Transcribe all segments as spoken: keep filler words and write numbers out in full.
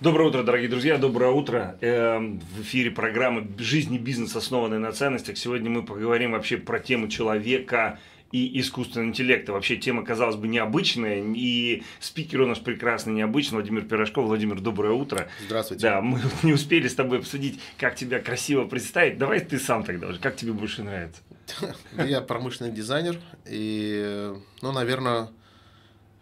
Доброе утро, дорогие друзья, доброе утро. В эфире программа «Жизнь и бизнес, основанная на ценностях». Сегодня мы поговорим вообще про тему человека и искусственного интеллекта. Вообще тема, казалось бы, необычная, и спикер у нас прекрасный, необычный, Владимир Пирожков. Владимир, доброе утро. Здравствуйте. Да, мы не успели с тобой обсудить, как тебя красиво представить. Давай ты сам тогда уже, как тебе больше нравится? Я промышленный дизайнер, и, ну, наверное,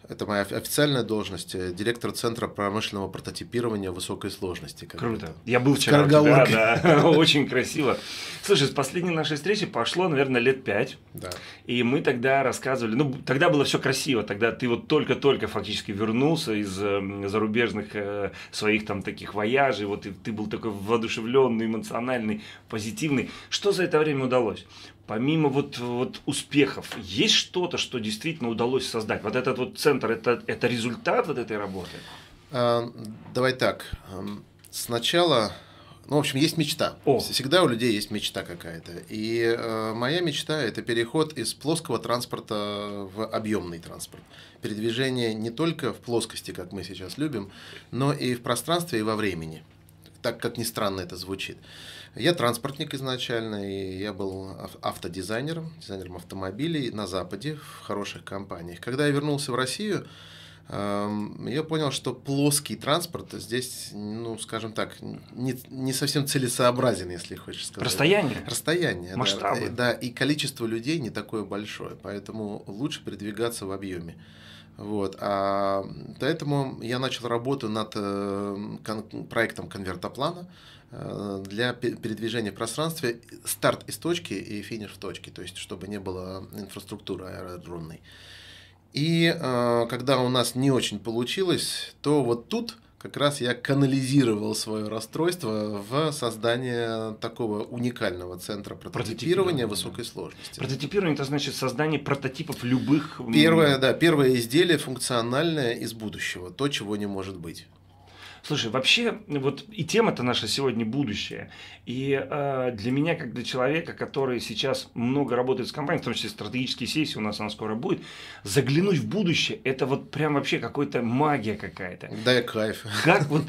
это моя официальная должность, директор Центра промышленного прототипирования высокой сложности. Круто. Это. Я был вчера. Да, да. Очень красиво. Слушай, с последней нашей встречи пошло, наверное, лет пять. Да. И мы тогда рассказывали, ну, тогда было все красиво, тогда ты вот только-только фактически вернулся из зарубежных своих там таких вояжей, вот и ты был такой воодушевленный, эмоциональный, позитивный. Что за это время удалось? Помимо вот, вот успехов, есть что-то, что действительно удалось создать? Вот этот вот центр, это, это результат вот этой работы? Давай так. Сначала, ну, в общем, есть мечта. О. Всегда у людей есть мечта какая-то. И э, моя мечта – это переход из плоского транспорта в объемный транспорт. Передвижение не только в плоскости, как мы сейчас любим, но и в пространстве, и во времени. Так, как ни странно это звучит. Я транспортник изначально, и я был автодизайнером, дизайнером автомобилей на Западе, в хороших компаниях. Когда я вернулся в Россию, я понял, что плоский транспорт здесь, ну, скажем так, не, не совсем целесообразен, если хочешь сказать. Расстояние? Расстояние, масштабы. Да, да, и количество людей не такое большое, поэтому лучше передвигаться в объеме. Вот, а поэтому я начал работу над кон- проектом конвертоплана для передвижения в пространстве, старт из точки и финиш в точке, то есть чтобы не было инфраструктуры аэродромной. И когда у нас не очень получилось, то вот тут как раз я канализировал свое расстройство в создание такого уникального центра прототипирования, прототипирования высокой сложности. Прототипирование – это значит создание прототипов любых… Первое, да, первое изделие функциональное из будущего, то, чего не может быть. Слушай, вообще, вот и тема-то наша сегодня будущее. И э, для меня, как для человека, который сейчас много работает с компанией, в том числе стратегические сессии у нас она скоро будет, заглянуть в будущее – это вот прям вообще какая-то магия какая-то. Да, и кайф. Как вот,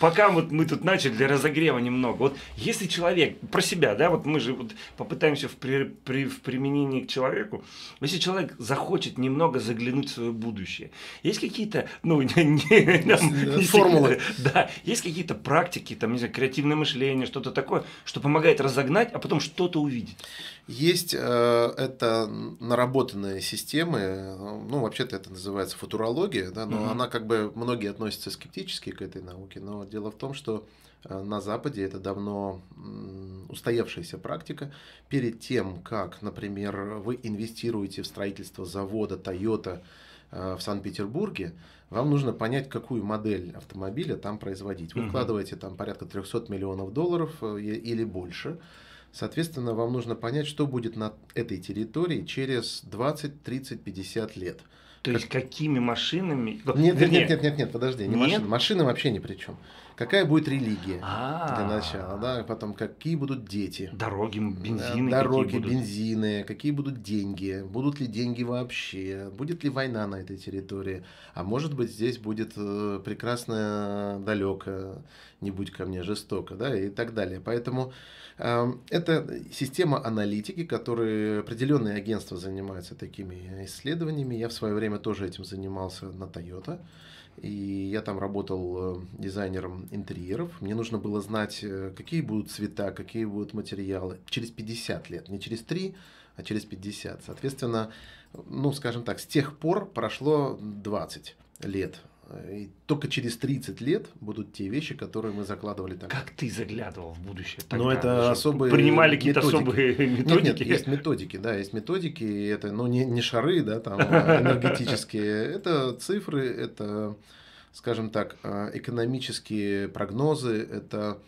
пока вот мы тут начали для разогрева немного, вот если человек, про себя, да, вот мы же вот попытаемся в, при, при, в применении к человеку, если человек захочет немного заглянуть в свое будущее, есть какие-то, ну, формулы. Да, есть какие-то практики, там, не знаю, креативное мышление, что-то такое, что помогает разогнать, а потом что-то увидеть. Есть э, это наработанные системы, ну, вообще-то это называется футурология, да, но угу. она как бы, многие относятся скептически к этой науке, но дело в том, что на Западе это давно устоявшаяся практика. Перед тем, как, например, вы инвестируете в строительство завода Toyota в Санкт-Петербурге, вам нужно понять, какую модель автомобиля там производить. Вы вкладываете там порядка триста миллионов долларов или больше. Соответственно, вам нужно понять, что будет на этой территории через двадцать, тридцать, пятьдесят лет. То есть, как... какими машинами… Нет, Вернее... нет, нет, нет, нет, подожди, не нет? машины. Машины вообще ни при чем. Какая будет религия А-а-а. для начала, да, потом какие будут дети. Дороги, бензины. Да, дороги, какие бензины, какие будут деньги, будут ли деньги вообще, будет ли война на этой территории. А может быть, здесь будет прекрасно далеко, не будь ко мне жестоко, да, и так далее. Поэтому э, это система аналитики, которые определенные агентства занимаются такими исследованиями. Я в свое время тоже этим занимался на Toyota. И я там работал дизайнером интерьеров. Мне нужно было знать, какие будут цвета, какие будут материалы через пятьдесят лет, не через три, а через пятьдесят. Соответственно, ну, скажем так, с тех пор прошло двадцать лет. И только через тридцать лет будут те вещи, которые мы закладывали тогда. Как ты заглядывал в будущее? Ну, это особые принимали какие-то особые методики? Нет, нет, есть методики, да, есть методики, это, ну, не, не шары, да, там, энергетические, это цифры, это, скажем так, экономические прогнозы, это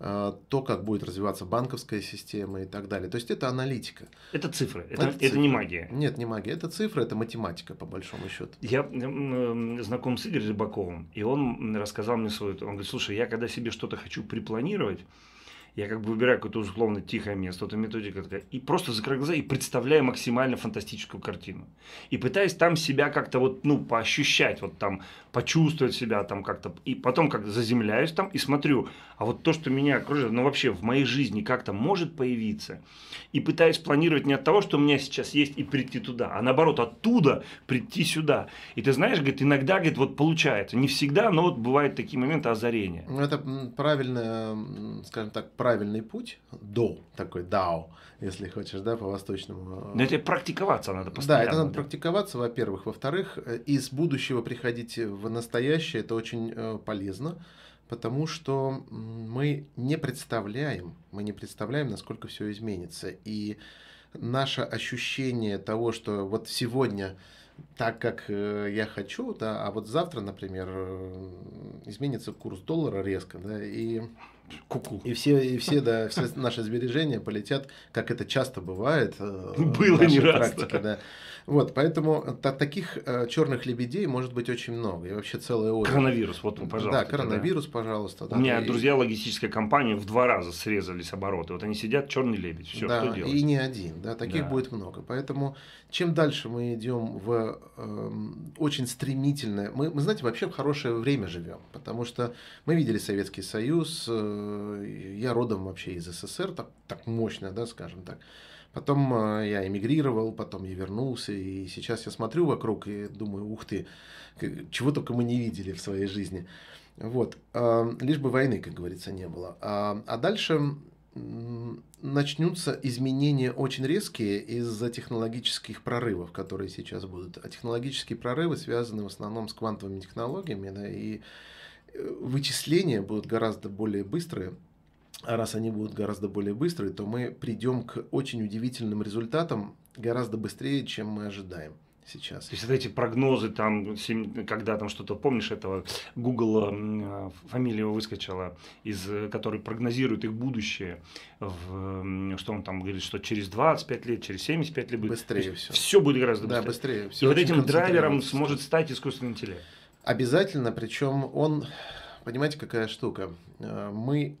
то, как будет развиваться банковская система и так далее. То есть, это аналитика. Это цифры, это, это, цифры. это не магия. Нет, не магия, это цифры, это математика, по большому счету. Я знаком с Игорем Рыбаковым, и он рассказал мне свою… Он говорит, слушай, я когда себе что-то хочу припланировать, я как бы выбираю какое-то условно тихое место, эту методику, и просто закрываю глаза и представляю максимально фантастическую картину. И пытаюсь там себя как-то вот, ну, поощущать, вот там, почувствовать себя там как-то, и потом как-то заземляюсь там и смотрю, а вот то, что меня окружает, ну, вообще в моей жизни как-то может появиться, и пытаюсь планировать не от того, что у меня сейчас есть, и прийти туда, а наоборот, оттуда прийти сюда. И ты знаешь, говорит, иногда, говорит, вот получается, не всегда, но вот бывают такие моменты озарения. Это правильно, скажем так, правильный путь, до, такой дао, если хочешь, да, по-восточному. Но это практиковаться надо постоянно. Да, это надо да. практиковаться, во-первых. Во-вторых, из будущего приходить в настоящее, это очень полезно, потому что мы не представляем, мы не представляем, насколько все изменится. И наше ощущение того, что вот сегодня так, как я хочу, да, а вот завтра, например, изменится курс доллара резко, да, и, Ку-ку. и все, и все, да, все наши сбережения полетят, как это часто бывает Было в нашей не практике. Раз, да. Да. Вот, поэтому таких черных лебедей может быть очень много. И вообще целая очередь. Коронавирус, вот он, пожалуйста. Да, коронавирус, да. пожалуйста. Да, у меня и... друзья логистической компании в два раза срезались обороты. Вот они сидят, черный лебедь, все, да, что делать? И не один, да, таких да. будет много. Поэтому чем дальше мы идем в э, очень стремительное... Мы, мы, знаете, вообще в хорошее время живем, потому что мы видели Советский Союз, э, я родом вообще из СССР, так, так мощно, да, скажем так. Потом я эмигрировал, потом я вернулся, и сейчас я смотрю вокруг и думаю, ух ты, чего только мы не видели в своей жизни. Вот. Лишь бы войны, как говорится, не было. А дальше начнутся изменения очень резкие из-за технологических прорывов, которые сейчас будут. А технологические прорывы связаны в основном с квантовыми технологиями, да, и вычисления будут гораздо более быстрые. А раз они будут гораздо более быстрые, то мы придем к очень удивительным результатам гораздо быстрее, чем мы ожидаем сейчас. То есть это эти прогнозы, там, когда там что-то, помнишь, этого Google фамилия выскочила, из которой прогнозирует их будущее, в, что он там говорит, что через двадцать пять лет, через семьдесят пять лет будет быстрее все. Все будет гораздо быстрее. Да, быстрее. Все. И вот этим драйвером сможет стать искусственный интеллект. Обязательно, причем он, понимаете, какая штука. Мы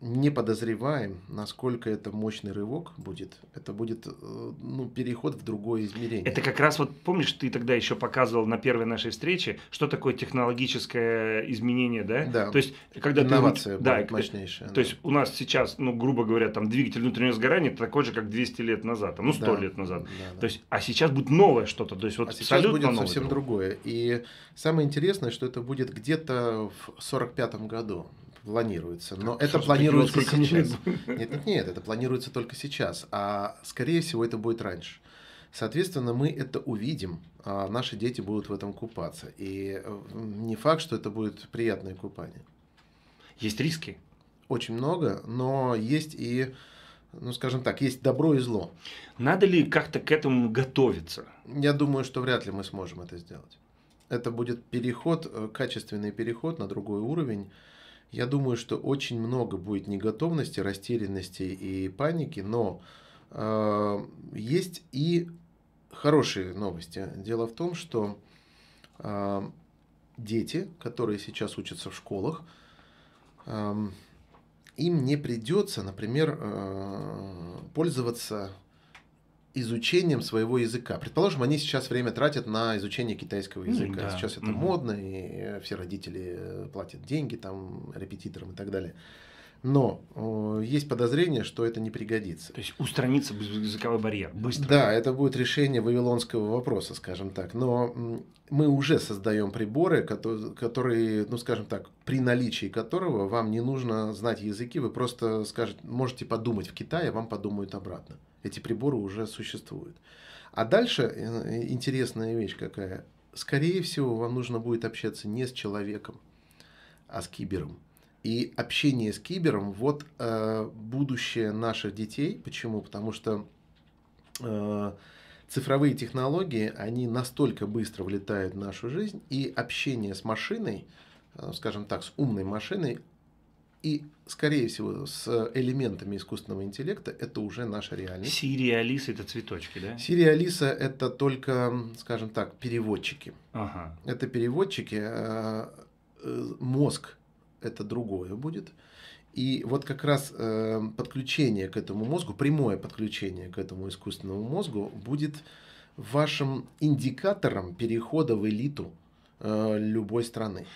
не подозреваем, насколько это мощный рывок будет. Это будет, ну, переход в другое измерение. Это как раз вот, помнишь, ты тогда еще показывал на первой нашей встрече, что такое технологическое изменение, да? Да. То есть, когда инновация ты... будет да, мощнейшая. То да. есть, у нас сейчас, ну, грубо говоря, там двигатель внутреннего сгорания такой же, как двести лет назад, там, ну, сто да. лет назад. Да, да. То есть, а сейчас будет новое что-то. То есть, вот а сейчас будет новое совсем другое. И самое интересное, что это будет где-то в сорок пятом году. Планируется, но это планируется сейчас. Нет, нет, нет, это планируется только сейчас, а скорее всего это будет раньше. Соответственно, мы это увидим, а наши дети будут в этом купаться, и не факт, что это будет приятное купание. Есть риски? Очень много, но есть и, ну, скажем так, есть добро и зло. Надо ли как-то к этому готовиться? Я думаю, что вряд ли мы сможем это сделать. Это будет переход, качественный переход на другой уровень. Я думаю, что очень много будет неготовности, растерянности и паники, но э, есть и хорошие новости. Дело в том, что э, дети, которые сейчас учатся в школах, э, им не придется, например, э, пользоваться изучением своего языка. Предположим, они сейчас время тратят на изучение китайского языка. Mm, да. Сейчас это mm-hmm. модно, и все родители платят деньги там репетиторам и так далее. Но э, есть подозрение, что это не пригодится. То есть устранится языковой барьер быстро. Да, это будет решение вавилонского вопроса, скажем так. Но мы уже создаем приборы, которые, ну, скажем так, при наличии которого вам не нужно знать языки, вы просто скажете, можете подумать в Китае, а вам подумают обратно. Эти приборы уже существуют. А дальше интересная вещь какая. Скорее всего, вам нужно будет общаться не с человеком, а с кибером. И общение с кибером – вот э, будущее наших детей. Почему? Потому что э, цифровые технологии, они настолько быстро влетают в нашу жизнь, и общение с машиной, э, скажем так, с умной машиной, и, скорее всего, с элементами искусственного интеллекта – это уже наша реальность. Сири и Алиса – это цветочки, да? Сири и Алиса – это только, скажем так, переводчики. Ага. Это переводчики, э, э, мозг. Это другое будет. И вот как раз э, подключение к этому мозгу, прямое подключение к этому искусственному мозгу будет вашим индикатором перехода в элиту э, любой страны.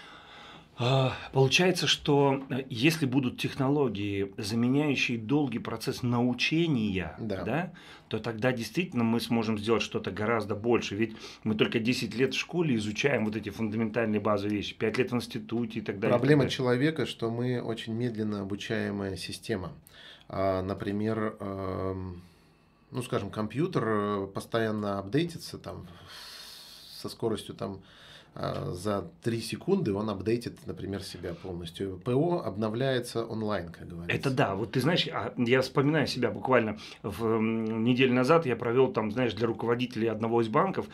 Получается, что если будут технологии, заменяющие долгий процесс научения, да. Да, то тогда действительно мы сможем сделать что-то гораздо больше. Ведь мы только десять лет в школе изучаем вот эти фундаментальные базовые вещи, пять лет в институте и так далее. Проблема так далее. человека, что мы очень медленно обучаемая система. Например, ну скажем, компьютер постоянно апдейтится там, со скоростью там, за три секунды он апдейтит, например, себя полностью. ПО обновляется онлайн, как говорится. Это да. Вот ты знаешь, я вспоминаю себя буквально в, неделю назад я провел там, знаешь, для руководителей одного из банков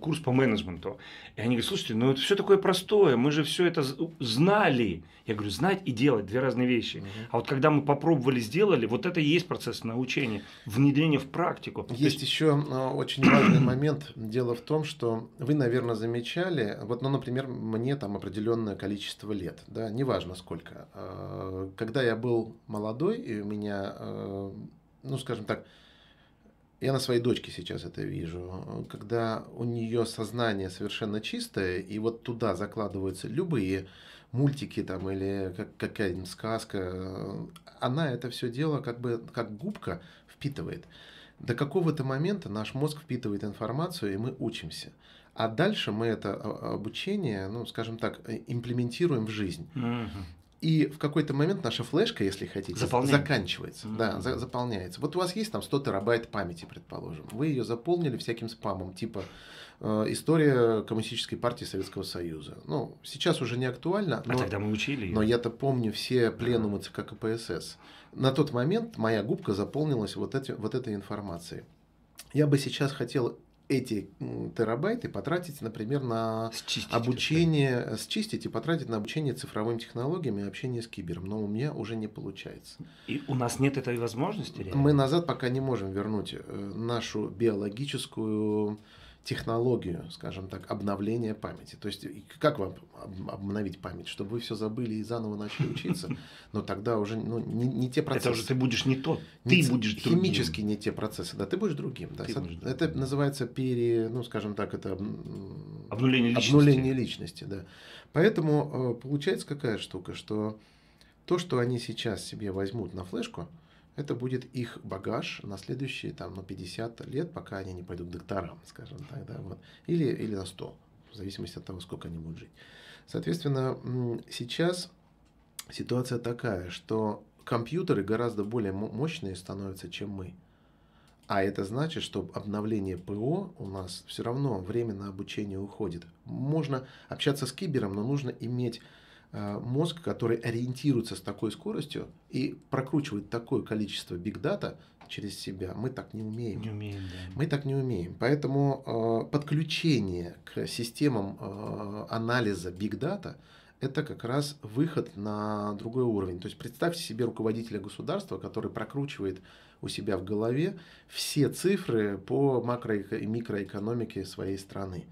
курс по менеджменту. И они говорят, слушайте, ну это все такое простое, мы же все это знали. Я говорю, знать и делать — две разные вещи. Угу. А вот когда мы попробовали, сделали, вот это и есть процесс научения, внедрения в практику. Есть, есть... еще очень важный момент. Дело в том, что вы, наверное, замечали, вот, ну, например, мне там определенное количество лет, да, неважно сколько. Когда я был молодой, и у меня, ну, скажем так, я на своей дочке сейчас это вижу, когда у нее сознание совершенно чистое, и вот туда закладываются любые мультики там или как, какая-нибудь сказка, она это все дело как бы как губка впитывает. До какого-то момента наш мозг впитывает информацию, и мы учимся. А дальше мы это обучение, ну, скажем так, имплементируем в жизнь. Uh-huh. И в какой-то момент наша флешка, если хотите, заканчивается. Uh-huh. Да, за- заполняется. Вот у вас есть там сто терабайт памяти, предположим. Вы ее заполнили всяким спамом, типа э, история Коммунистической партии Советского Союза. Ну, сейчас уже не актуально. Но, а тогда мы учили ее. Но я-то помню все пленумы ЦК КПСС. На тот момент моя губка заполнилась вот, эти, вот этой информацией. Я бы сейчас хотел... эти терабайты потратить, например, на счистить обучение, это. счистить и потратить на обучение цифровыми технологиями и общение с кибером, но у меня уже не получается. И у нас нет этой возможности? Реально? Мы назад пока не можем вернуть нашу биологическую технологию, скажем так, обновления памяти. То есть, как вам обновить память? Чтобы вы все забыли и заново начали учиться, но тогда уже ну, не, не те процессы. Это уже ты будешь не тот, ты не, будешь другим. Химически не те процессы, да, ты будешь другим. Да. Ты это будешь другим. Называется пере, ну, скажем так, это обнуление личности. Обнуление личности, да. Поэтому получается какая штука, что то, что они сейчас себе возьмут на флешку, это будет их багаж на следующие там, ну, пятьдесят лет, пока они не пойдут к докторам, скажем так, да, вот. или, или на сто, в зависимости от того, сколько они будут жить. Соответственно, сейчас ситуация такая, что компьютеры гораздо более мощные становятся, чем мы. А это значит, что обновление ПО у нас все равно время на обучение уходит. Можно общаться с кибером, но нужно иметь... мозг, который ориентируется с такой скоростью и прокручивает такое количество биг-дата через себя, мы так не умеем. Не умеем да. Мы так не умеем. Поэтому э, подключение к системам э, анализа биг-дата – это как раз выход на другой уровень. То есть представьте себе руководителя государства, который прокручивает у себя в голове все цифры по макро- и микроэкономике своей страны.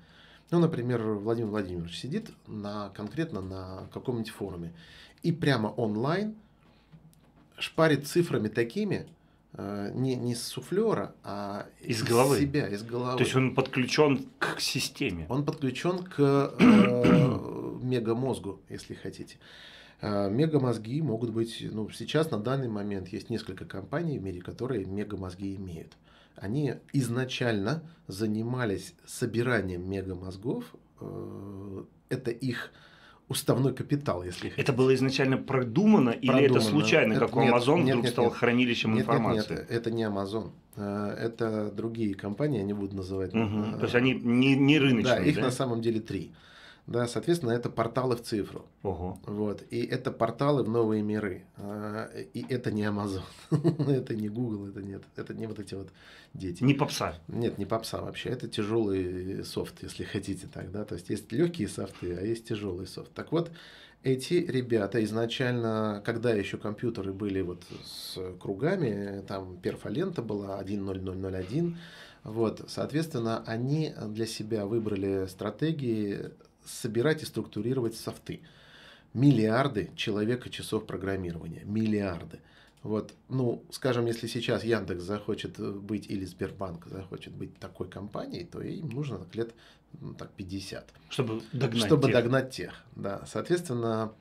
Ну, например, Владимир Владимирович сидит на, конкретно на каком-нибудь форуме и прямо онлайн шпарит цифрами такими, э, не, не с суфлера, а из, из головы. себя, из головы. То есть он подключен к системе. Он подключен к э, мегамозгу, если хотите. Э, мегамозги могут быть, ну, сейчас на данный момент есть несколько компаний в мире, которые мегамозги имеют. Они изначально занимались собиранием мегамозгов, это их уставной капитал, если хотите. Это было изначально продумано, продумано. Или это случайно, это, как у Amazon нет, вдруг нет, стал нет. хранилищем нет, информации? Нет, нет, это не Amazon, это другие компании, я не буду называть. Угу. То есть они не, не рыночные, да? Их да? на самом деле три. Да, соответственно, это порталы в цифру. Ого. Вот, и это порталы в новые миры. И это не Amazon, это не Google, это нет, это не вот эти вот дети. Не попса. Нет, не попса вообще. Это тяжелый софт, если хотите так, да. То есть есть легкие софты, а есть тяжелый софт. Так вот, эти ребята изначально, когда еще компьютеры были вот с кругами, там перфолента была один ноль ноль ноль один, вот, соответственно, они для себя выбрали стратегии собирать и структурировать софты. миллиарды человека-часов программирования. Миллиарды. Вот, ну, скажем, если сейчас Яндекс захочет быть или Сбербанк захочет быть такой компанией, то им нужно так лет ну, так пятьдесят. Чтобы догнать чтобы тех. Догнать тех, да. Соответственно,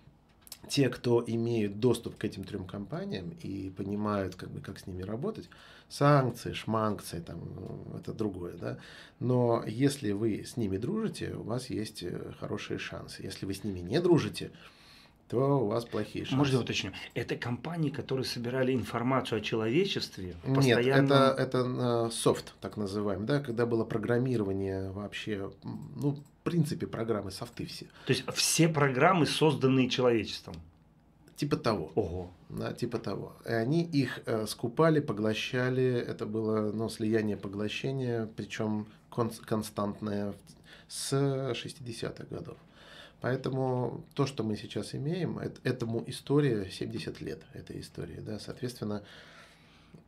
те, кто имеют доступ к этим трем компаниям и понимают, как бы, как с ними работать, санкции, шманкции, там, ну, это другое, да. Но если вы с ними дружите, у вас есть хорошие шансы. Если вы с ними не дружите, то у вас плохие шансы. Можно уточню? Это компании, которые собирали информацию о человечестве? Постоянно... Нет, это, это софт, так называемый, да, когда было программирование вообще, ну, в принципе, программы, софты все. То есть все программы, созданные человечеством? Типа того. Ого. Да, типа того. И они их э, скупали, поглощали, это было, ну, слияние поглощения, причем конс- константное с шестидесятых годов. Поэтому то, что мы сейчас имеем, это, этому история семьдесят лет, этой истории, да, соответственно,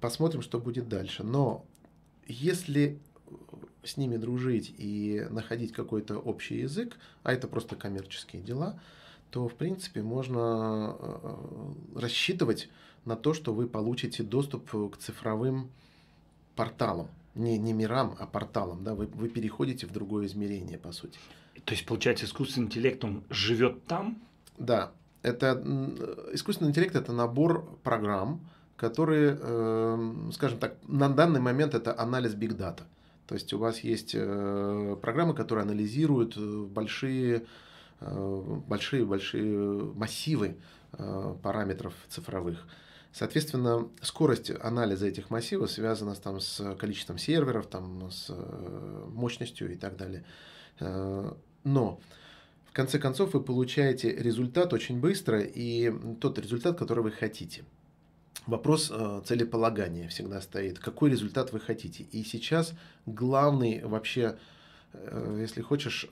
посмотрим, что будет дальше. Но если с ними дружить и находить какой-то общий язык, а это просто коммерческие дела, то, в принципе, можно рассчитывать на то, что вы получите доступ к цифровым порталам. Не, не мирам, а порталам, да, вы, вы переходите в другое измерение, по сути. То есть, получается, искусственный интеллект, он живет там? Да. Это, искусственный интеллект – это набор программ, которые, э, скажем так, на данный момент это анализ биг-дата. То есть, у вас есть э, программы, которые анализируют большие, э, большие, большие массивы э, параметров цифровых. Соответственно, скорость анализа этих массивов связана там, с количеством серверов, там, с мощностью и так далее. Но, в конце концов, вы получаете результат очень быстро и тот результат, который вы хотите. Вопрос целеполагания всегда стоит. Какой результат вы хотите? И сейчас главный вообще, если хочешь...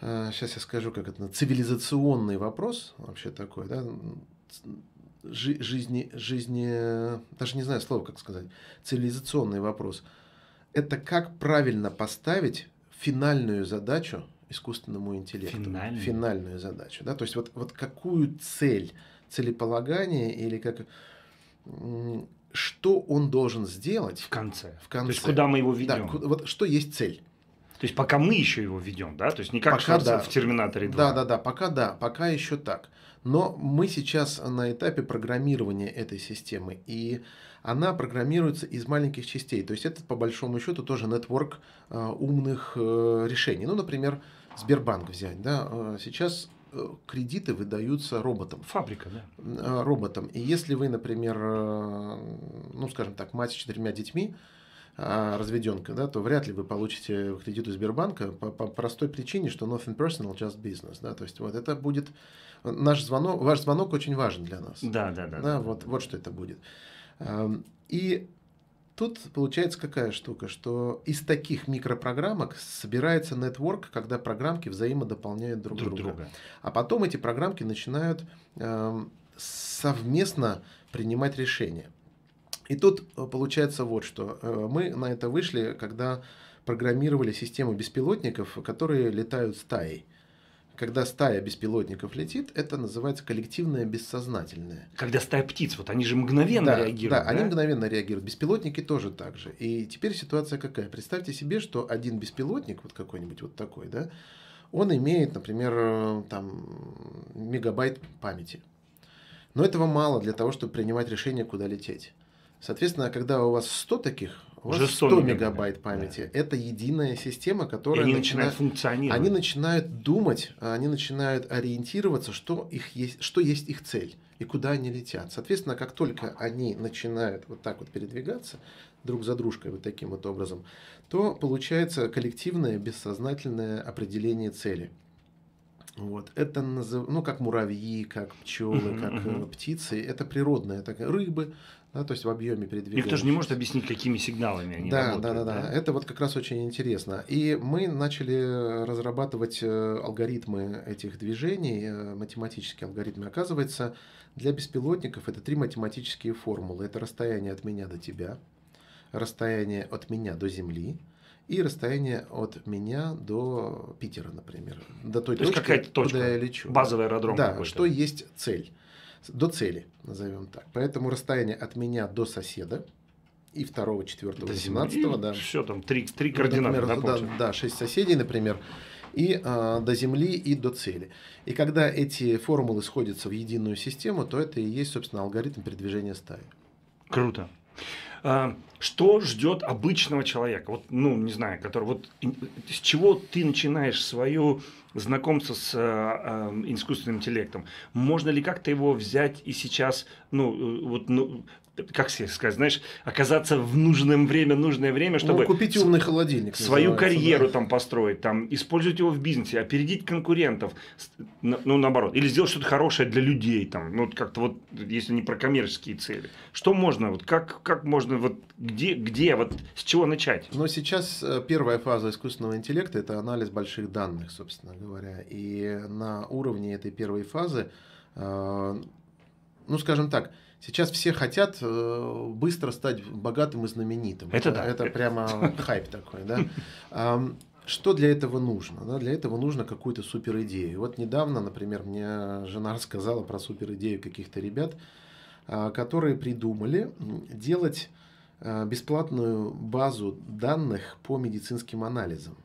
Сейчас я скажу, как это, цивилизационный вопрос вообще такой, да, Жи- жизни, жизни, даже не знаю слова, как сказать, цивилизационный вопрос. Это как правильно поставить финальную задачу искусственному интеллекту. Финальную, финальную задачу, да, то есть вот, вот какую цель, целеполагание или как... Что он должен сделать в конце, в конце. То есть куда мы его ведем. Да, вот что есть цель. То есть пока мы еще его ведем, да? То есть не как пока, да. В Терминаторе два. Да, да, да, пока да, пока еще так. Но мы сейчас на этапе программирования этой системы, и она программируется из маленьких частей. То есть это, по большому счету, тоже нетворк э, умных э, решений. Ну, например, Сбербанк взять, да? Сейчас кредиты выдаются роботам. Фабрика, да? Роботам. И если вы, например, э, ну, скажем так, мать с четырьмя детьми, разведенка, да, то вряд ли вы получите кредит у Сбербанка по, по простой причине, что nothing personal, just business. Да, то есть вот это будет наш звонок, ваш звонок очень важен для нас. Да, да, да. да, да вот, да. Вот что это будет. И тут получается какая штука, что из таких микропрограммок собирается нетворк, когда программки взаимодополняют друг, друг друга. друга. А потом эти программки начинают совместно принимать решения. И тут получается вот что. Мы на это вышли, когда программировали систему беспилотников, которые летают стаей. Когда стая беспилотников летит, это называется коллективное бессознательное. Когда стая птиц, вот они же мгновенно да, реагируют. Да, да, они мгновенно реагируют. Беспилотники тоже так же. И теперь ситуация какая? Представьте себе, что один беспилотник, вот какой-нибудь вот такой, да, он имеет, например, там, мегабайт памяти. Но этого мало для того, чтобы принимать решение, куда лететь. Соответственно, когда у вас сто таких, у вас сто мегабайт памяти. Да. Это единая система, которая... И они начинают, начинают функционировать. Они начинают думать, они начинают ориентироваться, что, их есть, что есть их цель и куда они летят. Соответственно, как только они начинают вот так вот передвигаться друг за дружкой вот таким вот образом, то получается коллективное бессознательное определение цели. Вот. Это назыв... ну, как муравьи, как пчелы, как птицы. Это природная такая рыбы, да, то есть в объеме передвижения. Никто же не может объяснить, какими сигналами они да, работают. Да, да, да, да. Это вот как раз очень интересно. И мы начали разрабатывать алгоритмы этих движений, математические алгоритмы. Оказывается, для беспилотников это три математические формулы. Это расстояние от меня до тебя, расстояние от меня до Земли и расстояние от меня до Питера, например, до той То точки, -то точка, куда я лечу. Базовый аэродром. Да, что есть цель. До цели, назовем так. Поэтому расстояние от меня до соседа и второго, четвёртого, семнадцатого, да. Все там, три, три координаты. Ну, например, да, да, шесть соседей, например, и а, до Земли, и до цели. И когда эти формулы сходятся в единую систему, то это и есть, собственно, алгоритм передвижения стаи. Круто. А, что ждет обычного человека? Вот, ну, не знаю, который, вот, с чего ты начинаешь свое знакомство с а, а, искусственным интеллектом? Можно ли как-то его взять и сейчас, ну, вот, ну, как себе сказать, знаешь, оказаться в нужном время, нужное время, чтобы ну, купить умный холодильник, свою карьеру да. там построить, там, использовать его в бизнесе, опередить конкурентов, ну, наоборот, или сделать что-то хорошее для людей, там, ну, как-то вот, если не про коммерческие цели. Что можно, вот, как, как можно, вот, где, где, вот, с чего начать? Но сейчас первая фаза искусственного интеллекта – это анализ больших данных, собственно говоря, и на уровне этой первой фазы, э, ну, скажем так, сейчас все хотят быстро стать богатым и знаменитым. Это, это, да. это прямо хайп такой. Да? Что для этого нужно? Для этого нужно какую-то супер идею. Вот недавно, например, мне жена рассказала про супер идею каких-то ребят, которые придумали делать бесплатную базу данных по медицинским анализам.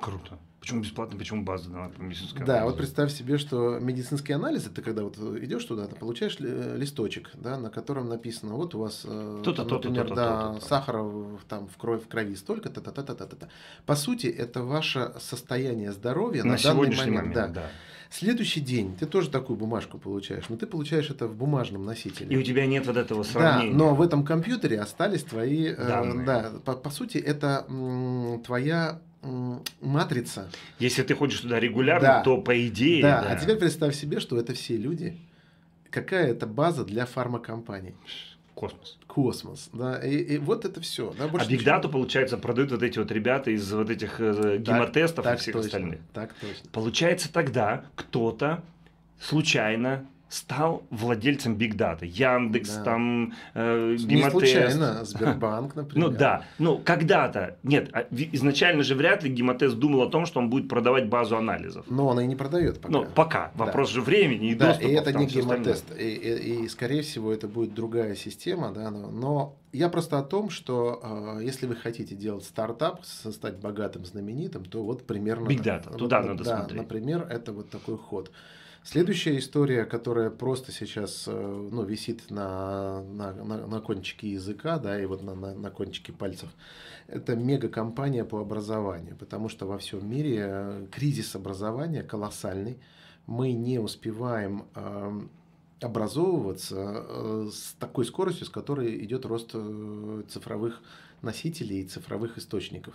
Круто. Почему бесплатно, почему база данных по медицинскому анализу? Да, вот представь себе, что медицинский анализ, это когда вот идешь туда, ты получаешь листочек, да, на котором написано, вот у вас, там, например, да, сахара там, в, крови, в крови столько, та-та-та-та-та-та. По сути, это ваше состояние здоровья на, на данный момент. момент да. Да. Следующий день ты тоже такую бумажку получаешь, но ты получаешь это в бумажном носителе. И у тебя нет вот этого сравнения. Да, но в этом компьютере остались твои данные. Э, да, по, по сути, это м, твоя... матрица. Если ты ходишь туда регулярно, да. то по идее... Да. Да, а теперь представь себе, что это все люди. Какая это база для фармакомпаний? Космос. Космос, да. И, и вот это все. Да, а бигдату, получается, продают вот эти вот ребята из вот этих э, гемотестов так, и всех точно, остальных. Так точно. Получается, тогда кто-то случайно стал владельцем бигдата. Яндекс, да. там, э, гемотест. Не случайно, Сбербанк, например. Ну да, ну когда-то, нет, изначально же вряд ли гемотест думал о том, что он будет продавать базу анализов. Но он и не продает пока. Ну пока, вопрос да. же времени и да, доступа. И это не гемотест, и, и, и скорее всего это будет другая система, да, но, но я просто о том, что э, если вы хотите делать стартап, стать богатым, знаменитым, то вот примерно... Бигдата, вот, туда вот, надо да, смотреть. Например, это вот такой ход. Следующая история, которая просто сейчас ну, висит на, на, на, на кончике языка, да, и вот на, на, на кончике пальцев, это мегакомпания по образованию, потому что во всем мире кризис образования колоссальный, мы не успеваем э, образовываться э, с такой скоростью, с которой идет рост э, цифровых носителей и цифровых источников.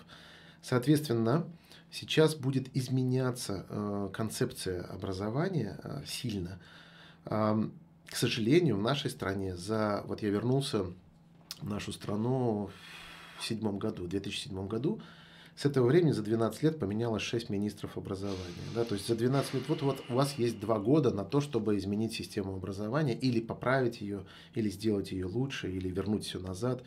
Соответственно, сейчас будет изменяться э, концепция образования э, сильно. Э, к сожалению, в нашей стране, за, вот я вернулся в нашу страну в седьмом году, в две тысячи седьмом году, с этого времени за двенадцать лет поменялось шесть министров образования. Да? То есть за двенадцать лет вот, вот у вас есть два года на то, чтобы изменить систему образования, или поправить ее, или сделать ее лучше, или вернуть все назад.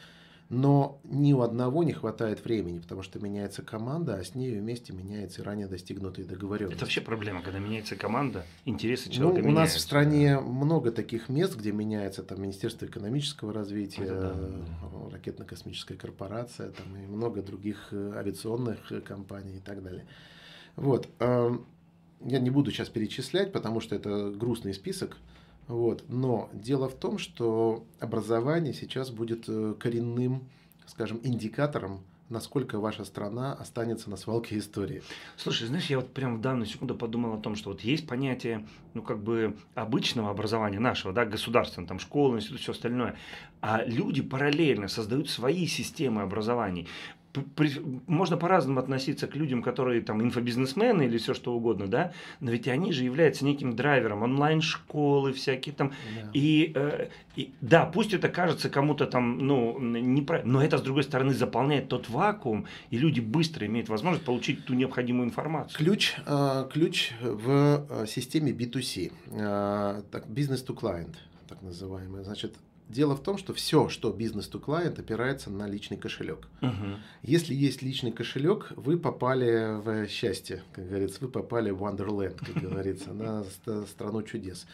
Но ни у одного не хватает времени, потому что меняется команда, а с ней вместе меняются и ранее достигнутые договоренности. Это вообще проблема, когда меняется команда, интересы человека ну, у меняются. У нас в стране много таких мест, где меняется там, Министерство экономического развития, да, да, да. ракетно-космическая корпорация, там, и много других авиационных компаний и так далее. Вот. Я не буду сейчас перечислять, потому что это грустный список. Вот. Но дело в том, что образование сейчас будет коренным, скажем, индикатором, насколько ваша страна останется на свалке истории. Слушай, знаешь, я вот прямо в данную секунду подумал о том, что вот есть понятие, ну, как бы обычного образования нашего, да, государственного, там, школы, институт, все остальное, а люди параллельно создают свои системы образования. Можно по-разному относиться к людям, которые там инфобизнесмены или все что угодно, да, но ведь они же являются неким драйвером онлайн-школы всякие там, да. И, э, и да, пусть это кажется кому-то там, ну, неправильно, но это, с другой стороны, заполняет тот вакуум, и люди быстро имеют возможность получить ту необходимую информацию. Ключ, э, ключ в системе би ту си, э, так, business to client, так называемый, значит, Дело в том, что все, что бизнес-ту-клиент, опирается на личный кошелек. Uh-huh. Если есть личный кошелек, вы попали в счастье, как говорится, вы попали в Wonderland, как говорится, на страну чудес.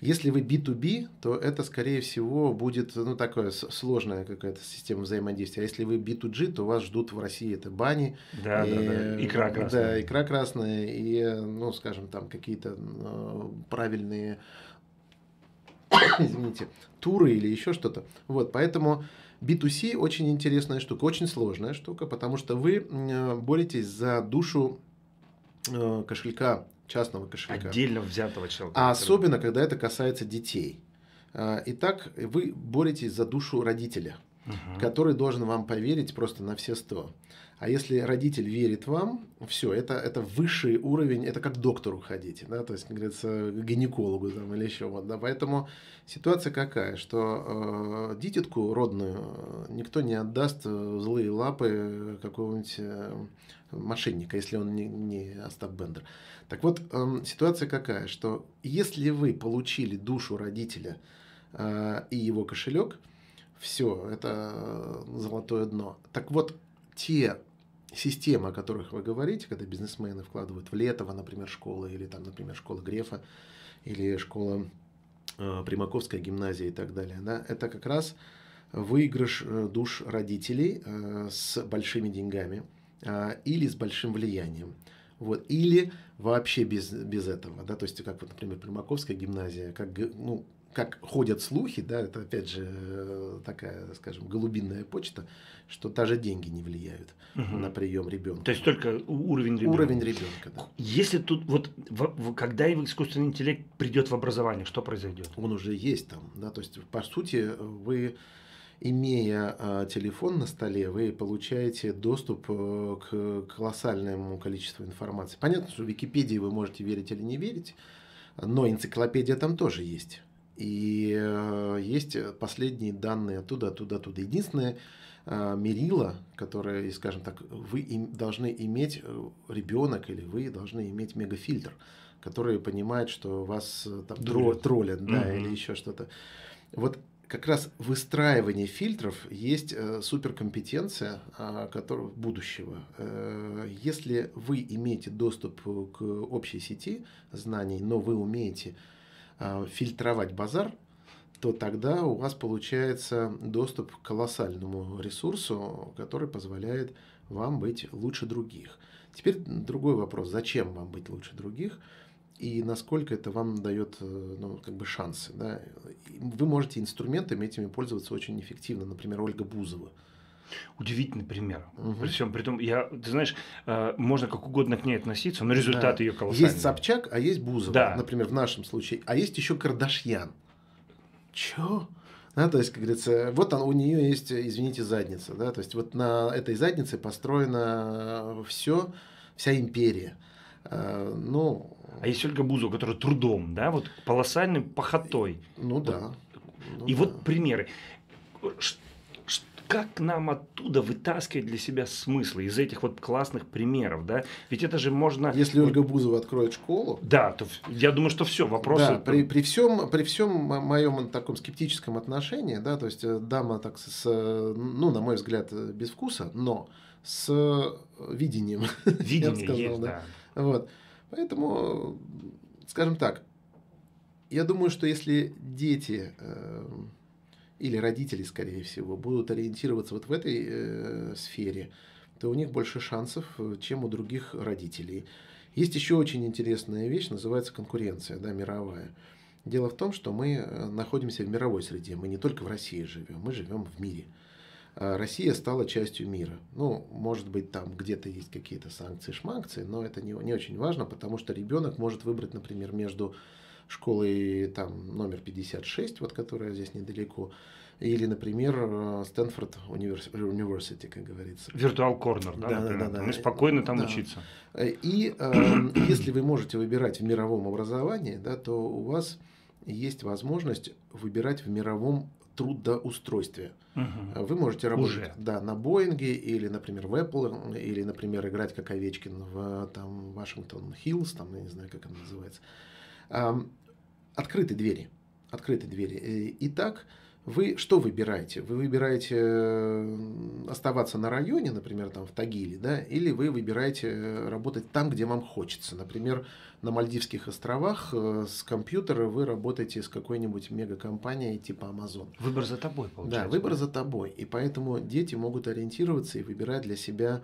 Если вы би ту би, то это, скорее всего, будет ну, такая сложная какая-то система взаимодействия. А если вы би ту джи, то вас ждут в России это бани. Да, и, да, да. Икра красная. Да, икра красная и, ну, скажем, там какие-то правильные извините, туры или еще что-то. Вот, поэтому би ту си очень интересная штука, очень сложная штука, потому что вы боретесь за душу кошелька, частного кошелька. Отдельно взятого человека. А особенно, когда это касается детей. Итак, вы боретесь за душу родителя, угу. который должен вам поверить просто на все сто. А если родитель верит вам, все, это, это высший уровень, это как к доктору ходить, да, то есть, как говорится, к гинекологу там, или еще вот. Да. Поэтому ситуация какая, что э, дитятку родную никто не отдаст в злые лапы какого-нибудь э, мошенника, если он не, не Остап Бендер. Так вот, э, ситуация какая, что если вы получили душу родителя э, и его кошелек, все, это золотое дно. Так вот, те системы, о которых вы говорите, когда бизнесмены вкладывают в Летово, например, школы, или там, например, школа Грефа, или школа э, Примаковская гимназия и так далее, да, это как раз выигрыш душ родителей э, с большими деньгами э, или с большим влиянием. Вот, или вообще без, без этого, да, то есть, как вот, например, Примаковская гимназия, как, ну, как ходят слухи, да, это опять же такая, скажем, голубиная почта, что даже деньги не влияют угу. на прием ребенка. То есть только уровень ребенка. Уровень ребенка, да. Если тут вот в, в, когда искусственный интеллект придет в образование, что произойдет? Он уже есть там, да, то есть по сути вы, имея э, телефон на столе, вы получаете доступ э, к колоссальному количеству информации. Понятно, что в Википедии вы можете верить или не верить, но энциклопедия там тоже есть. И э, есть последние данные оттуда, оттуда, оттуда. Единственное э, мерило, которое, скажем так, вы им, должны иметь, ребенок или вы должны иметь мегафильтр, который понимает, что вас там троллят, троллят да, mm-hmm. или еще что-то. Вот как раз выстраивание фильтров есть э, суперкомпетенция э, которого, будущего. Э, если вы имеете доступ к общей сети знаний, но вы умеете фильтровать базар, то тогда у вас получается доступ к колоссальному ресурсу, который позволяет вам быть лучше других. Теперь другой вопрос, зачем вам быть лучше других и насколько это вам дает ну, как бы шансы. Да? Вы можете инструментами этими пользоваться очень эффективно, например, Ольга Бузова. Удивительный пример. Угу. При всем, при том, я, ты знаешь, э, можно как угодно к ней относиться, но результаты да. ее колоссальные. Есть Собчак, а есть Бузова, да. например, в нашем случае. А есть еще Кардашьян. Чё? Да, то есть, как говорится, вот он, у нее есть, извините, задница. Да? То есть, вот на этой заднице построена все, вся империя. Э, ну, а есть Ольга Бузова, которая трудом, да, вот колоссальной пахотой. Ну вот. Да. Ну, и да. вот примеры. Как нам оттуда вытаскивать для себя смыслы из этих вот классных примеров, да? Ведь это же можно... Если Ольга Бузова откроет школу... Да, то я думаю, что все, вопросы... Да, при, при, всем, при всем моем таком скептическом отношении, да, то есть дама так с, ну, на мой взгляд, без вкуса, но с видением. Видение сказал, есть, да. да. Вот. Поэтому, скажем так, я думаю, что если дети... или родители, скорее всего, будут ориентироваться вот в этой э, сфере, то у них больше шансов, чем у других родителей. Есть еще очень интересная вещь, называется конкуренция, да, мировая. Дело в том, что мы находимся в мировой среде, мы не только в России живем, мы живем в мире. Россия стала частью мира. Ну, может быть, там где-то есть какие-то санкции, шманкции, но это не, не очень важно, потому что ребенок может выбрать, например, между... школы там, номер пятьдесят шесть, вот, которая здесь недалеко, или, например, Стэнфорд университет, как говорится. Виртуал корнер, да, да, например, да, да, мы спокойно там да. учиться. И э, если вы можете выбирать в мировом образовании, да, то у вас есть возможность выбирать в мировом трудоустройстве. Угу. Вы можете работать да, на Боинге, или, например, в Apple, или, например, играть как Овечкин в там, Washington Hills, там, я не знаю, как она называется. Открыты двери, открыты двери. Итак, вы что выбираете? Вы выбираете оставаться на районе, например, там в Тагиле, да, или вы выбираете работать там, где вам хочется. Например, на Мальдивских островах с компьютера вы работаете с какой-нибудь мегакомпанией типа Amazon. Выбор за тобой, получается. Да, выбор за тобой. И поэтому дети могут ориентироваться и выбирать для себя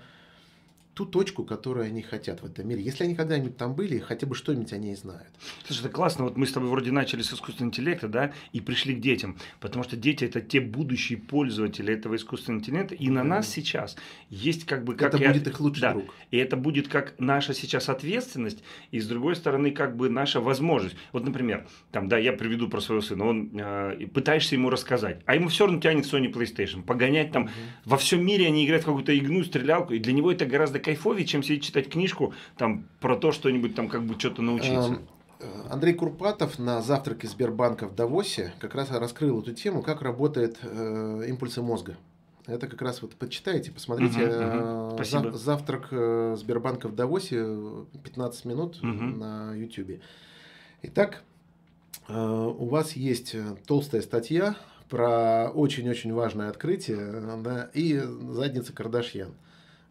ту точку, которую они хотят в этом мире. Если они когда-нибудь там были, хотя бы что-нибудь о ней знают. Слушай, это классно. Вот мы с тобой вроде начали с искусственного интеллекта, да, и пришли к детям. Потому что дети – это те будущие пользователи этого искусственного интеллекта. И на нас сейчас есть как бы… Как это и... будет их лучший да. друг. И это будет как наша сейчас ответственность, и с другой стороны как бы наша возможность. Вот, например, там, да, я приведу про своего сына, он э, пытаешься ему рассказать, а ему все равно тянет Sony PlayStation, погонять там. Mm-hmm. Во всем мире они играют в какую-то игну, стрелялку, и для него это гораздо кайфовее, чем сидеть читать книжку там про то, что-нибудь там как бы что-то научиться. Андрей Курпатов на завтраке Сбербанка в Давосе как раз раскрыл эту тему, как работают э, импульсы мозга. Это как раз вот почитайте, посмотрите uh-huh, uh-huh. Зав- завтрак э, Сбербанка в Давосе пятнадцать минут uh-huh. на YouTube. Итак, э, у вас есть толстая статья про очень-очень важное открытие, да, и задница Кардашьян.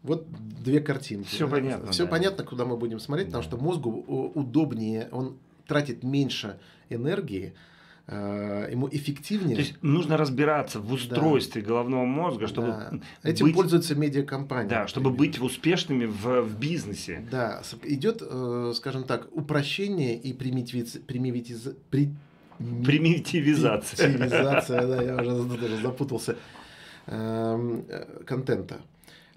Вот две картинки. Все да? понятно. Все да. понятно, куда мы будем смотреть, да. потому что мозгу удобнее, он тратит меньше энергии, ему эффективнее. То есть нужно разбираться в устройстве да. головного мозга, чтобы да. этим быть... пользуются медиакомпании. Да, чтобы быть успешными в, в бизнесе. Да, идет, скажем так, упрощение и примитивизация. Примитивиз... При... Примитивизация. Примитивизация, да, я уже даже запутался контента.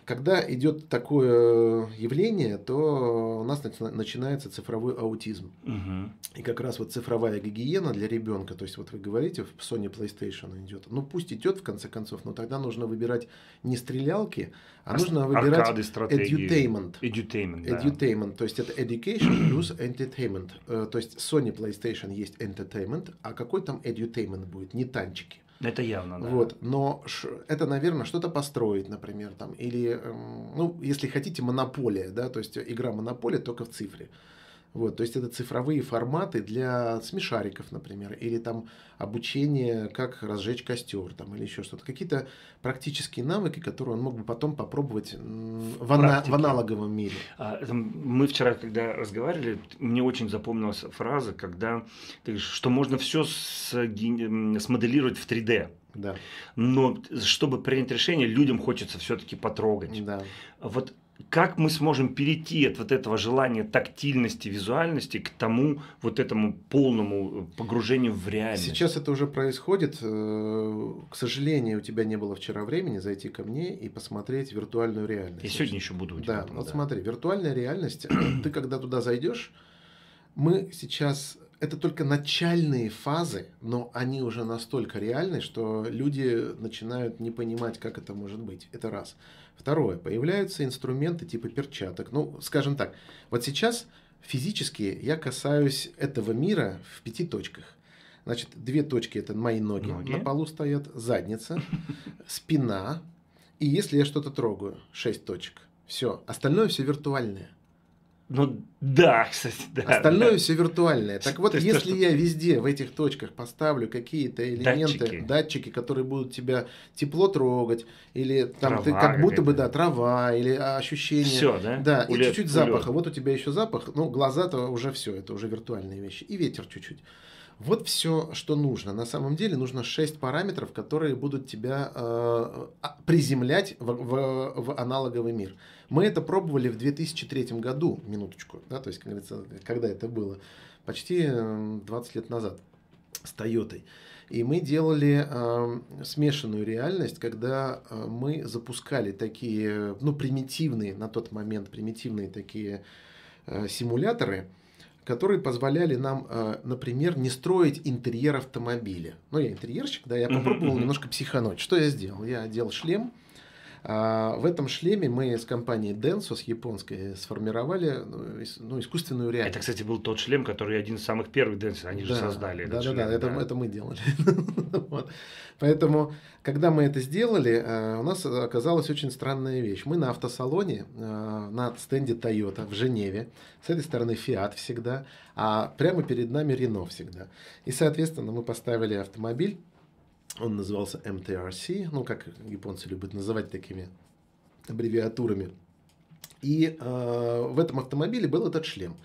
Когда идет такое явление, то у нас начинается цифровой аутизм. Угу. И как раз вот цифровая гигиена для ребенка, то есть вот вы говорите, в Sony PlayStation идет, ну пусть идет в конце концов, но тогда нужно выбирать не стрелялки, а, а нужно выбирать edutainment. Edutainment, да. edutainment, то есть это education плюс entertainment. То есть Sony PlayStation есть entertainment, а какой там edutainment будет, не танчики. Это явно, да. Вот, но это, наверное, что-то построить, например, там, или, ну, если хотите, монополия, да, то есть игра монополия только в цифре. Вот, то есть это цифровые форматы для смешариков, например, или там обучение, как разжечь костер, там, или еще что-то. Какие-то практические навыки, которые он мог бы потом попробовать в, в, ана- в аналоговом мире. Мы вчера, когда разговаривали, мне очень запомнилась фраза, когда ты говоришь, что можно все смоделировать в три дэ. Да. Но чтобы принять решение, людям хочется все-таки потрогать. Да. Вот. Как мы сможем перейти от вот этого желания тактильности, визуальности к тому вот этому полному погружению в реальность? Сейчас это уже происходит. К сожалению, у тебя не было вчера времени зайти ко мне и посмотреть виртуальную реальность. Я сегодня еще буду у тебя. Да, там, вот да. смотри, виртуальная реальность, ты когда туда зайдешь, мы сейчас... Это только начальные фазы, но они уже настолько реальны, что люди начинают не понимать, как это может быть. Это раз. Второе. Появляются инструменты типа перчаток. Ну, скажем так, вот сейчас физически я касаюсь этого мира в пяти точках. Значит, две точки – это мои ноги. ноги. На полу стоят задница, спина. И если я что-то трогаю, шесть точек. Все. Остальное все виртуальное. Ну да, кстати, да. Остальное да. все виртуальное. Так вот, есть, если то, я везде в этих точках поставлю какие-то элементы, датчики. датчики, которые будут тебя тепло трогать, или там трава, ты как будто бы да, трава, или ощущение. Все, да? Да, улет, и чуть-чуть улет. запаха. Вот у тебя еще запах, ну, глаза-то уже все, это уже виртуальные вещи. И ветер чуть-чуть. Вот все, что нужно. На самом деле нужно шесть параметров, которые будут тебя э, приземлять в, в, в аналоговый мир. Мы это пробовали в две тысячи третьем году, минуточку, да, то есть, как говорится, когда это было, почти двадцать лет назад с Toyota. И мы делали э, смешанную реальность, когда мы запускали такие, ну, примитивные на тот момент, примитивные такие э, симуляторы, которые позволяли нам, например, не строить интерьер автомобиля. Ну, я интерьерщик, да, я попробовал немножко психануть. Что я сделал? Я одел шлем. В этом шлеме мы с компанией Denso, с японской, сформировали ну, искусственную реальность. Это, кстати, был тот шлем, который один из самых первых Denso, они да, же создали да, этот да, шлем. Да, да, это, это мы делали. Вот. Поэтому, когда мы это сделали, у нас оказалась очень странная вещь. Мы на автосалоне, на стенде Toyota в Женеве, с этой стороны Fiat всегда, а прямо перед нами Renault всегда. И, соответственно, мы поставили автомобиль, Он назывался эм ти ар си, ну, как японцы любят называть такими аббревиатурами. И э, в этом автомобиле был этот шлем.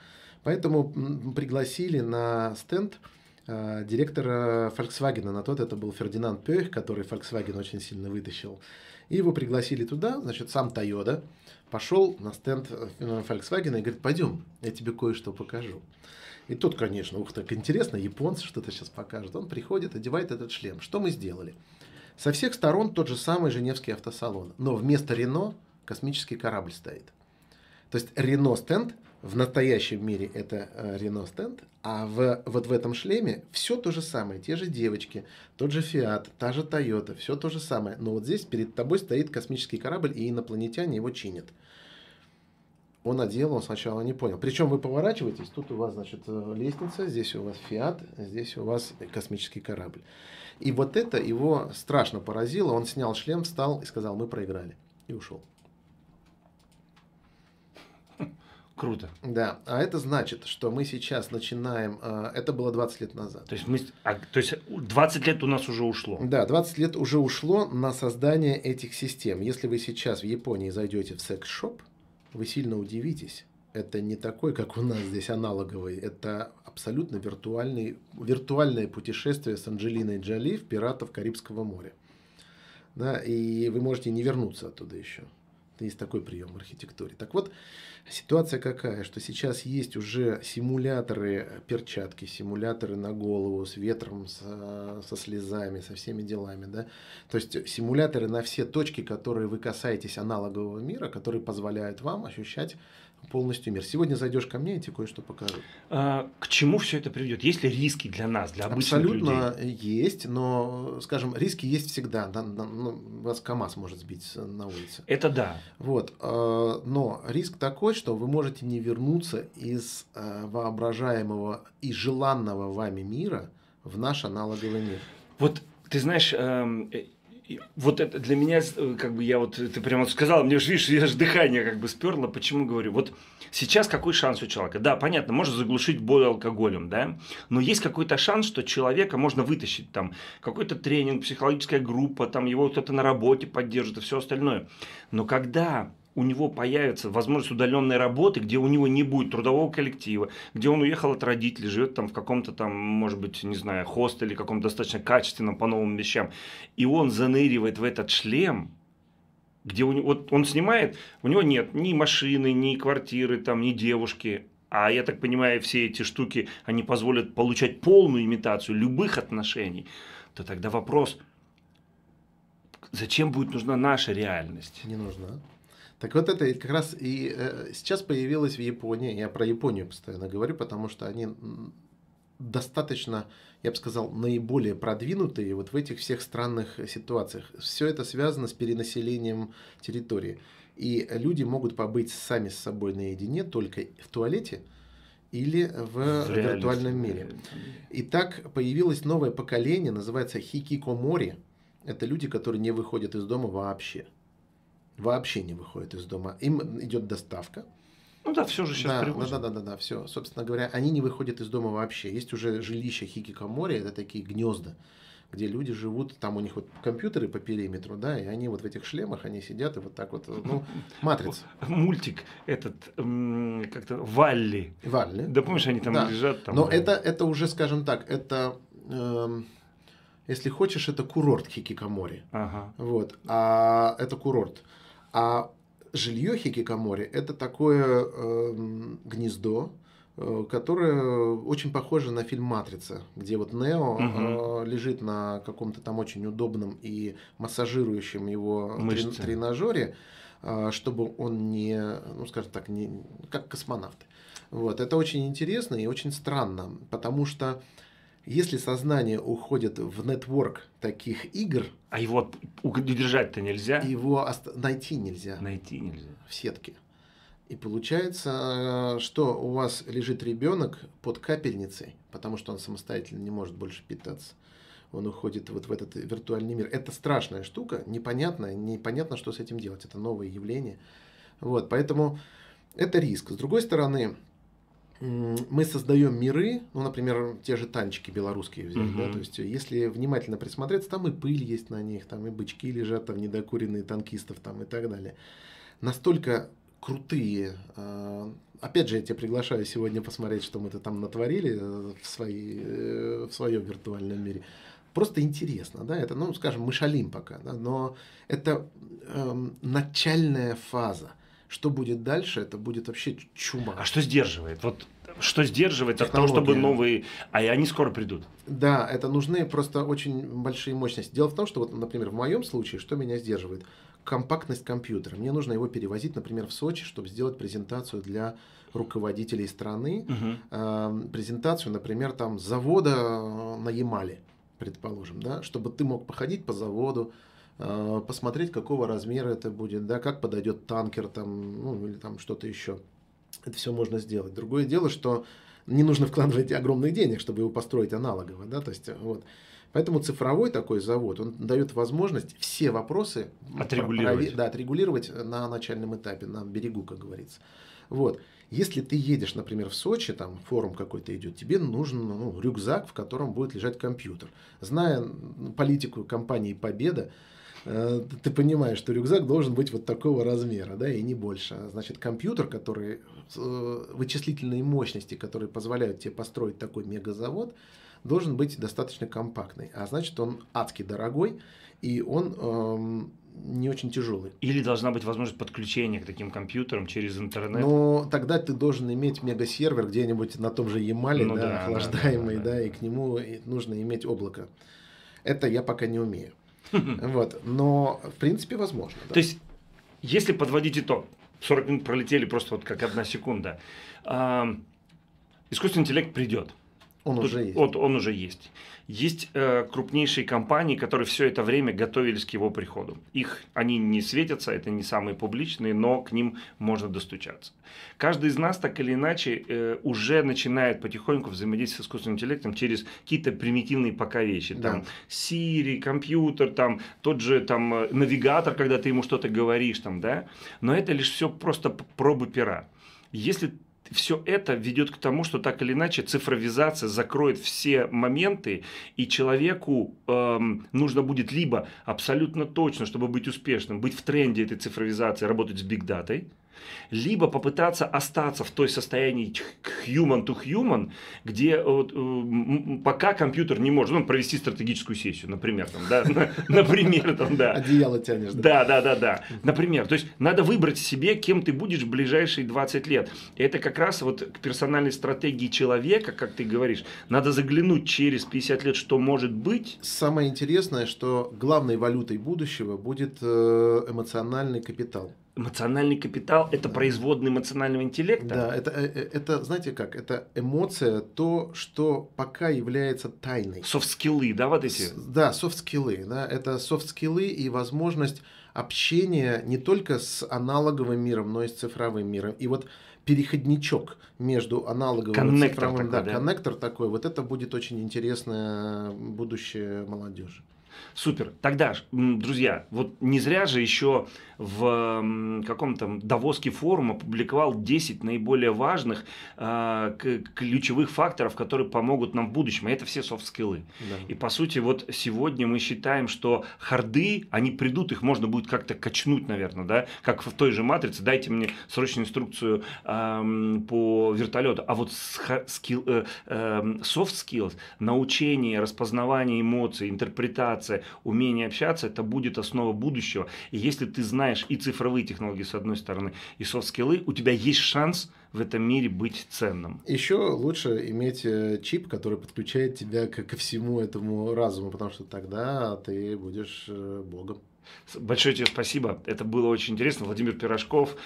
Поэтому пригласили на стенд э, директора Volkswagen. На тот это был Фердинанд Пёх, который Volkswagen очень сильно вытащил. И его пригласили туда, значит, сам Toyota пошел на стенд Volkswagen и говорит: пойдем, я тебе кое-что покажу. И тут, конечно, ух, так интересно, японцы что-то сейчас покажут. Он приходит, одевает этот шлем. Что мы сделали? Со всех сторон тот же самый Женевский автосалон, но вместо Рено космический корабль стоит. То есть Рено стенд, в настоящем мире это Рено стенд, а в, вот в этом шлеме все то же самое, те же девочки, тот же Фиат, та же Тойота, все то же самое. Но вот здесь перед тобой стоит космический корабль, и инопланетяне его чинят. Он одел, он сначала не понял. Причем вы поворачиваетесь, тут у вас, значит, лестница, здесь у вас Фиат, здесь у вас космический корабль. И вот это его страшно поразило. Он снял шлем, встал и сказал: мы проиграли. И ушел. Круто. Да, а это значит, что мы сейчас начинаем, это было двадцать лет назад. То есть, мы, а, то есть двадцать лет у нас уже ушло? Да, двадцать лет уже ушло на создание этих систем. Если вы сейчас в Японии зайдете в секс-шоп, вы сильно удивитесь. Это не такой, как у нас здесь аналоговый, это абсолютно виртуальный, виртуальное путешествие с Анджелиной Джоли в «Пиратов Карибского моря». Да, и вы можете не вернуться оттуда еще. Есть такой прием в архитектуре. Так вот, ситуация какая, что сейчас есть уже симуляторы перчатки, симуляторы на голову с ветром, со, со слезами, со всеми делами. Да? То есть симуляторы на все точки, которые вы касаетесь аналогового мира, которые позволяют вам ощущать полностью мир. Сегодня зайдешь ко мне, я тебе кое-что покажу. А, к чему все это приведет? Есть ли риски для нас, для обычных людей? Абсолютно есть, но, скажем, риски есть всегда. Вас КамАЗ может сбить на улице. Это да. Вот. Но риск такой, что вы можете не вернуться из воображаемого и желанного вами мира в наш аналоговый мир. Вот ты знаешь... Вот это для меня, как бы я вот, ты прямо сказал, мне же, видишь, я же дыхание как бы сперло, почему говорю. Вот сейчас какой шанс у человека? Да, понятно, можно заглушить боль алкоголем, да, но есть какой-то шанс, что человека можно вытащить, там, какой-то тренинг, психологическая группа, там, его кто-то на работе поддержит и все остальное. Но когда у него появится возможность удаленной работы, где у него не будет трудового коллектива, где он уехал от родителей, живет там в каком-то там, может быть, не знаю, хостеле, каком-то достаточно качественном по новым вещам, и он заныривает в этот шлем, где у него, вот он снимает, у него нет ни машины, ни квартиры, там, ни девушки, а я так понимаю, все эти штуки, они позволят получать полную имитацию любых отношений, то тогда вопрос, зачем будет нужна наша реальность? Не нужна. Так вот это как раз и э, сейчас появилось в Японии, я про Японию постоянно говорю, потому что они достаточно, я бы сказал, наиболее продвинутые вот в этих всех странных ситуациях. Все это связано с перенаселением территории. И люди могут побыть сами с собой наедине только в туалете или в, в виртуальном мире. И так появилось новое поколение, называется хикикомори. Это люди, которые не выходят из дома вообще. Вообще не выходят из дома. Им идет доставка. Ну да, все же сейчас привозят. Да, да, да, да, да, все. Собственно говоря, они не выходят из дома вообще. Есть уже жилища хикикомори, это такие гнезда, где люди живут, там у них вот компьютеры по периметру, да, и они вот в этих шлемах, они сидят и вот так вот, ну, матрица. Мультик этот, как-то, Валли. Валли. Да, помнишь, они там да. лежат? Там, но это, это уже, скажем так, это... Э Если хочешь, это курорт хикикомори. Ага. Вот. А это курорт. А жилье хикикомори – это такое э, гнездо, э, которое очень похоже на фильм «Матрица», где вот Нео угу. э, лежит на каком-то там очень удобном и массажирующем его трен тренажере, э, чтобы он не, ну скажем так, не, как космонавт. Вот. Это очень интересно и очень странно, потому что если сознание уходит в нетворк таких игр... А его удержать-то нельзя? Его найти нельзя. Найти нельзя. В сетке. И получается, что у вас лежит ребенок под капельницей, потому что он самостоятельно не может больше питаться. Он уходит вот в этот виртуальный мир. Это страшная штука, непонятно, непонятно, что с этим делать. Это новое явление. Вот, поэтому это риск. С другой стороны... мы создаем миры, ну, например, те же танчики белорусские взять, угу. да, то есть, если внимательно присмотреться, там и пыль есть на них, там и бычки лежат, там недокуренные танкистов, там и так далее. Настолько крутые. Опять же, я тебя приглашаю сегодня посмотреть, что мы-то там натворили в, свои, в своем виртуальном мире. Просто интересно, да, это, ну, скажем, мы шалим пока, да, но это э, начальная фаза. Что будет дальше, это будет вообще чума. А что сдерживает? Вот что сдерживает от того, чтобы новые... А и они скоро придут. Да, это нужны просто очень большие мощности. Дело в том, что, вот, например, в моем случае, что меня сдерживает? Компактность компьютера. Мне нужно его перевозить, например, в Сочи, чтобы сделать презентацию для руководителей страны. Угу. Э, презентацию, например, там, завода на Ямале, предположим, да, чтобы ты мог походить по заводу, э, посмотреть, какого размера это будет, да, как подойдет танкер, там, ну, или там что-то еще. Это все можно сделать. Другое дело, что не нужно вкладывать огромных денег, чтобы его построить аналогово, да, то есть, вот. Поэтому цифровой такой завод, он дает возможность все вопросы отрегулировать, да, отрегулировать на начальном этапе, на берегу, как говорится. Вот. Если ты едешь, например, в Сочи, там форум какой-то идет, тебе нужен, ну, рюкзак, в котором будет лежать компьютер. Зная политику компании «Победа», э, ты понимаешь, что рюкзак должен быть вот такого размера, да, и не больше. Значит, компьютер, который, э, вычислительные мощности, которые позволяют тебе построить такой мегазавод, должен быть достаточно компактный. А значит, он адски дорогой, и он... Э, не очень тяжелый. Или должна быть возможность подключения к таким компьютерам через интернет. Но тогда ты должен иметь мегасервер где-нибудь на том же Ямале, ну, да, да, охлаждаемый, да, да, да, да, и к нему нужно иметь облако. Это я пока не умею. Вот. Но, в принципе, возможно. Да. То есть, если подводить итог, сорок минут пролетели просто вот как одна секунда. А, искусственный интеллект придет. Он Тут, уже есть. Вот, он уже есть. Есть э, крупнейшие компании, которые все это время готовились к его приходу. Их, они не светятся, это не самые публичные, но к ним можно достучаться. Каждый из нас так или иначе э, уже начинает потихоньку взаимодействовать с искусственным интеллектом через какие-то примитивные пока вещи. Да. Там Siri, компьютер, там, тот же там, навигатор, когда ты ему что-то говоришь. Там, да? Но это лишь все просто пробы пера. Если все это ведет к тому, что так или иначе цифровизация закроет все моменты, и человеку эм, нужно будет либо абсолютно точно, чтобы быть успешным, быть в тренде этой цифровизации, работать с бигдатой, либо попытаться остаться в той состоянии human to human, где вот, э, пока компьютер не может, ну, провести стратегическую сессию, например, там, да, например, там, да. Одеяло тянешь. Да, да, да, да. Например, то есть надо выбрать себе, кем ты будешь в ближайшие двадцать лет. Это как раз вот к персональной стратегии человека, как ты говоришь, надо заглянуть через пятьдесят лет, что может быть. Самое интересное, что главной валютой будущего будет эмоциональный капитал. Эмоциональный капитал – это да. производная эмоционального интеллекта? Да, это, это, знаете как, это эмоция, то, что пока является тайной. Софт-скиллы, да, вот эти? Да, софт-скиллы, да, это софт-скиллы и возможность общения не только с аналоговым миром, но и с цифровым миром. И вот переходничок между аналоговым коннектор и цифровым, такой, да, да? коннектор такой, вот это будет очень интересное будущее молодежи. Супер. Тогда, друзья, вот не зря же еще в каком-то Давоске форуме опубликовал десять наиболее важных э, ключевых факторов, которые помогут нам в будущем. И это все софт-скиллы. Да. И, по сути, вот сегодня мы считаем, что харды, они придут, их можно будет как-то качнуть, наверное, да, как в той же «Матрице», дайте мне срочную инструкцию э, по вертолету. А вот софт-скиллы, э, э, научение, распознавание эмоций, интерпретация, умение общаться, это будет основа будущего. И если ты знаешь и цифровые технологии с одной стороны, и софт-скиллы, у тебя есть шанс в этом мире быть ценным. Еще лучше иметь чип, который подключает тебя ко всему этому разуму, потому что тогда ты будешь богом. Большое тебе спасибо. Это было очень интересно. Владимир Пирожков.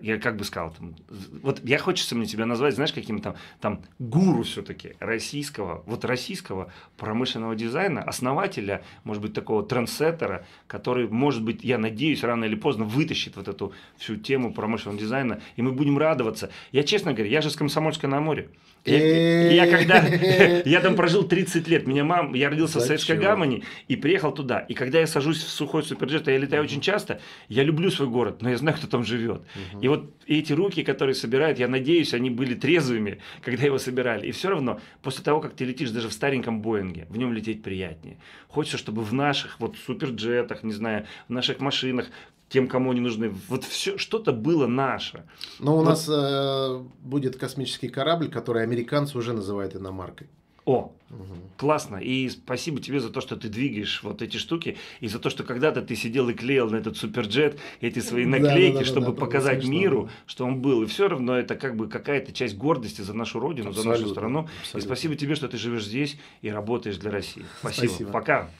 Я как бы сказал, там, вот я хочется мне тебя назвать, знаешь, каким-то там гуру все-таки российского, вот российского промышленного дизайна, основателя, может быть, такого трендсеттера, который, может быть, я надеюсь, рано или поздно вытащит вот эту всю тему промышленного дизайна, и мы будем радоваться. Я, честно говоря, я же с Комсомольска на Амуре, Я, я когда, я там прожил тридцать лет, меня мама, я родился в Советской Гавани и приехал туда. И когда я сажусь в сухой суперджет, я летаю очень часто, я люблю свой город, но я знаю, кто там живет. И вот эти руки, которые собирают, я надеюсь, они были трезвыми, когда его собирали. И все равно, после того, как ты летишь даже в стареньком Боинге, в нем лететь приятнее. Хочется, чтобы в наших вот суперджетах, не знаю, в наших машинах, тем, кому они нужны, вот все, что-то было наше. Но у вот. нас э, будет космический корабль, который американцы уже называют иномаркой. О, угу. Классно. И спасибо тебе за то, что ты двигаешь вот эти штуки, и за то, что когда-то ты сидел и клеил на этот суперджет эти свои наклейки, да, да, да, чтобы да, да, показать правда, миру, что он был. И все равно это как бы какая-то часть гордости за нашу родину, абсолютно, за нашу страну. Абсолютно. И спасибо тебе, что ты живешь здесь и работаешь для России. Спасибо. спасибо. Пока.